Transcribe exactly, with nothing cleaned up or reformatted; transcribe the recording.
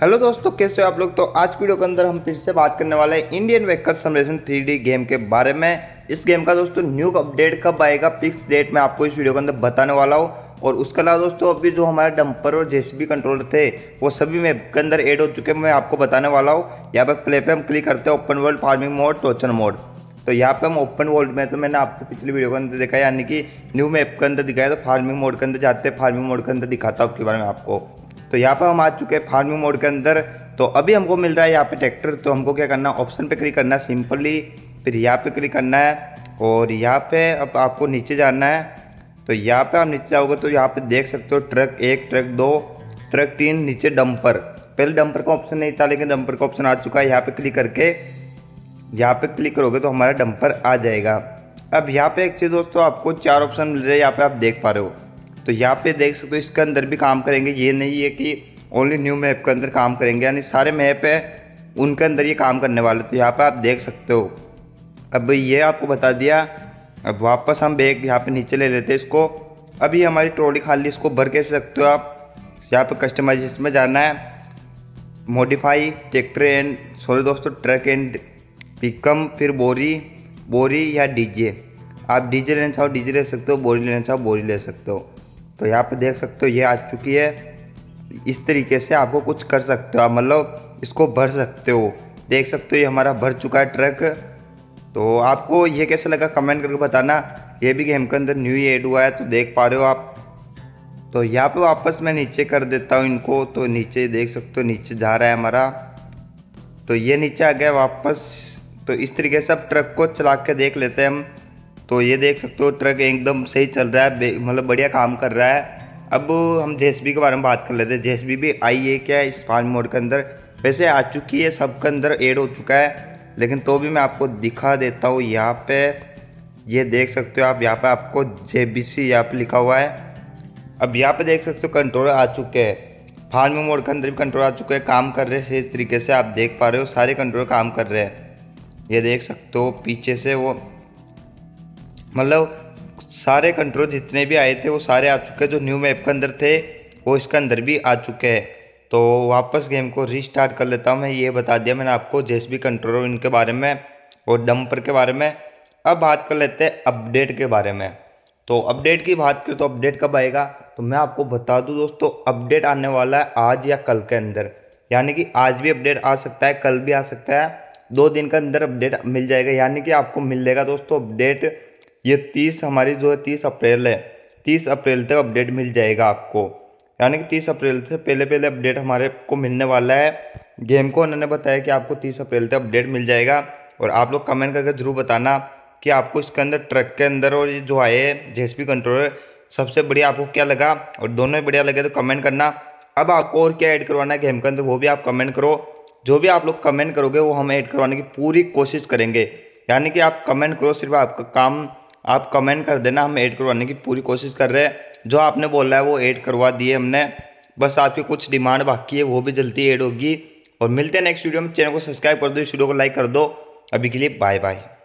Hello दोस्तों, कैसे हो आप लोग। तो आज वीडियो के अंदर हम फिर से बात करने वाले हैं इंडियन वेकर सिमुलेशन थ्री डी गेम के बारे में। इस गेम का दोस्तों न्यू अपडेट कब आएगा फिक्स डेट में आपको इस वीडियो के अंदर बताने वाला हूँ। और उसके अलावा दोस्तों अभी जो हमारे डंपर और जेसीबी कंट्रोलर थे वो सभी मैप के अंदर एड हो चुके हैं, मैं आपको बताने वाला हूँ। यहाँ पर प्ले पे हम क्लिक करते हैं ओपन वर्ल्ड, फार्मिंग मोड, टोचन मोड। तो यहाँ पे हम ओपन वर्ल्ड में, तो मैंने आपको पिछली वीडियो के अंदर दिखाया यानी कि न्यू मैप के अंदर दिखाया। तो फार्मिंग मोड के अंदर जाते हैं, फार्मिंग मोड के अंदर दिखाता हूँ उसके बारे में आपको। तो यहाँ पर हम आ चुके हैं फार्मिंग मोड के अंदर। तो अभी हमको मिल रहा है यहाँ पे ट्रैक्टर। तो हमको क्या करना है, ऑप्शन पे क्लिक करना है सिंपली, फिर यहाँ पे क्लिक करना है और यहाँ पे अब आपको नीचे जाना है। तो यहाँ पे आप नीचे आओगे तो यहाँ पे देख सकते हो ट्रक एक, ट्रक दो, ट्रक तीन, नीचे डंपर। पहले डंपर का ऑप्शन नहीं था लेकिन डंपर का ऑप्शन आ चुका है। यहाँ पर क्लिक करके यहाँ पर क्लिक करोगे तो हमारा डंपर आ जाएगा। अब यहाँ पर एक चीज़ दोस्तों, आपको चार ऑप्शन मिल रहे हैं यहाँ पर, आप देख पा रहे हो। तो यहाँ पे देख सकते हो इसके अंदर भी काम करेंगे, ये नहीं है कि ओनली न्यू मैप के अंदर काम करेंगे, यानी सारे मैप है उनके अंदर ये काम करने वाले। तो यहाँ पे आप देख सकते हो। अब ये आपको बता दिया। अब वापस हम बैग यहाँ पे नीचे ले लेते हैं इसको। अभी हमारी ट्रॉली खाली, इसको भर कैसे सकते हो आप। यहाँ पर कस्टमाइजेशन में जाना है, मॉडिफाई ट्रैक्टर एंड सॉरी दोस्तों ट्रक एंड पिकम, फिर बोरी बोरी या डीजे। आप डीजे लेना चाहो डीजे ले सकते हो, बोरी लेना चाहो बोरी ले सकते हो। तो यहाँ पे देख सकते हो ये आ चुकी है। इस तरीके से आपको कुछ कर सकते हो आप, मतलब इसको भर सकते हो। देख सकते हो ये हमारा भर चुका है ट्रक। तो आपको ये कैसा लगा कमेंट करके बताना। ये भी गेम के अंदर न्यू ऐड हुआ है तो देख पा रहे हो आप। तो यहाँ पे वापस मैं नीचे कर देता हूँ इनको। तो नीचे देख सकते हो नीचे जा रहा है हमारा। तो ये नीचे आ गया वापस। तो इस तरीके से आप ट्रक को चला के देख लेते हैं हम। तो ये देख सकते हो ट्रक एकदम सही चल रहा है, मतलब बढ़िया काम कर रहा है। अब हम जेएसबी के बारे में बात कर लेते हैं। जेएसबी भी आई है क्या इस फार्म मोड के अंदर, वैसे आ चुकी है, सब के अंदर ऐड हो चुका है, लेकिन तो भी मैं आपको दिखा देता हूँ। यहाँ पे ये देख सकते हो आप, यहाँ पे आपको जेबीसी यहाँ पे लिखा हुआ है। अब यहाँ पे देख सकते हो कंट्रोलर आ चुके हैं, फार्मिंग मोड के अंदर भी कंट्रोलर आ चुके हैं, काम कर रहे हैं इस तरीके से। आप देख पा रहे हो सारे कंट्रोलर काम कर रहे हैं। ये देख सकते हो पीछे से वो, मतलब सारे कंट्रोल जितने भी आए थे वो सारे आ चुके हैं। जो न्यू मैप के अंदर थे वो इसके अंदर भी आ चुके हैं। तो वापस गेम को रीस्टार्ट कर लेता हूँ मैं। ये बता दिया मैंने आपको जेएसबी कंट्रोल इनके बारे में और डंपर के बारे में। अब बात कर लेते हैं अपडेट के बारे में। तो अपडेट की बात करें तो अपडेट कब आएगा, तो मैं आपको बता दूँ दोस्तों अपडेट आने वाला है आज या कल के अंदर, यानी कि आज भी अपडेट आ सकता है, कल भी आ सकता है। दो दिन के अंदर अपडेट मिल जाएगा, यानी कि आपको मिल जाएगा दोस्तों अपडेट। ये तीस हमारी जो है तीस अप्रैल है, तीस अप्रैल तक अपडेट मिल जाएगा आपको, यानी कि तीस अप्रैल से पहले पहले अपडेट हमारे को मिलने वाला है। गेम को उन्होंने बताया कि आपको तीस अप्रैल तक अपडेट मिल जाएगा। और आप लोग कमेंट करके जरूर बताना कि आपको इसके अंदर ट्रक के अंदर और ये जो आए जेएसबी कंट्रोलर सबसे बढ़िया आपको क्या लगा, और दोनों बढ़िया लगे तो कमेंट करना। अब आपको और क्या ऐड करवाना है गेम के अंदर वो भी आप कमेंट करो। जो भी आप लोग कमेंट करोगे वो हम ऐड करवाने की पूरी कोशिश करेंगे, यानी कि आप कमेंट करो, सिर्फ आपका काम आप कमेंट कर देना। हम ऐड करवाने की पूरी कोशिश कर रहे हैं, जो आपने बोला है वो ऐड करवा दिए हमने। बस आपकी कुछ डिमांड बाकी है, वो भी जल्दी ऐड होगी। और मिलते हैं नेक्स्ट वीडियो में। चैनल को सब्सक्राइब कर दो, इस वीडियो को लाइक कर दो। अभी के लिए बाय बाय।